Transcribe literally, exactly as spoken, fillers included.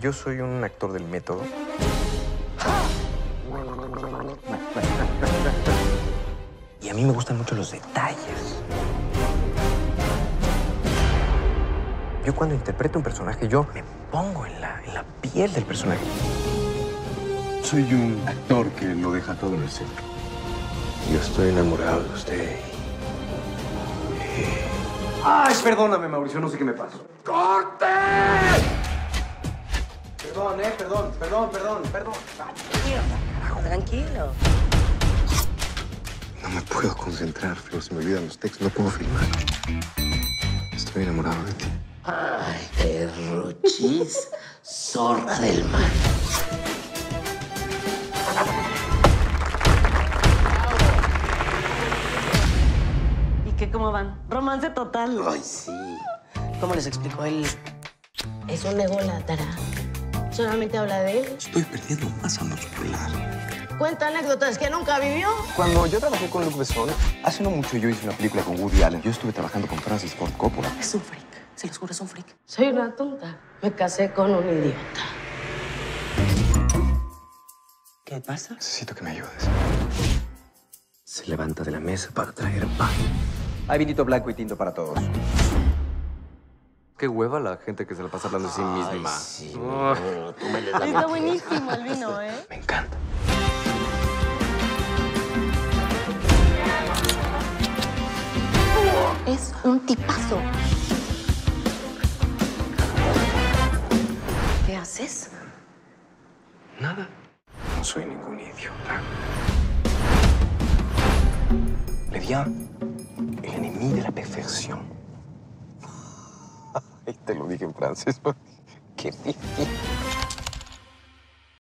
Yo soy un actor del método. Y a mí me gustan mucho los detalles. Yo cuando interpreto un personaje, yo me pongo en la, en la piel del personaje. Soy un actor que lo deja todo en el centro. Yo estoy enamorado de usted. Ay, perdóname, Mauricio, no sé qué me pasa. ¡Corte! Perdón, eh, perdón, perdón, perdón, perdón. Tranquilo, tranquilo. No me puedo concentrar, Flor, se me olvidan los textos, no puedo filmar. Estoy enamorado de ti. Ay, perruchis, zorra del mar. ¿Y qué, cómo van? Romance total. Ay, sí. ¿Cómo les explicó él? Es un ególatra. Solamente habla de él. Estoy perdiendo masa muscular. Cuenta anécdotas que nunca vivió. Cuando yo trabajé con Luke Besson, hace no mucho yo hice una película con Woody Allen. Yo estuve trabajando con Francis Ford Coppola. Es un freak. Se los juro, es un freak. Soy una tonta. Me casé con un idiota. ¿Qué pasa? Necesito que me ayudes. Se levanta de la mesa para traer pan. Hay vinito blanco y tinto para todos. Qué hueva la gente que se la pasa hablando de sí misma. Ay, sí, oh. No, tú me les la está buenísimo el vino, ¿eh? Me encanta. Es un tipazo. ¿Qué haces? Nada. No soy ningún idiota. Le di el enemigo de la perfección. Te lo dije en francés, qué difícil.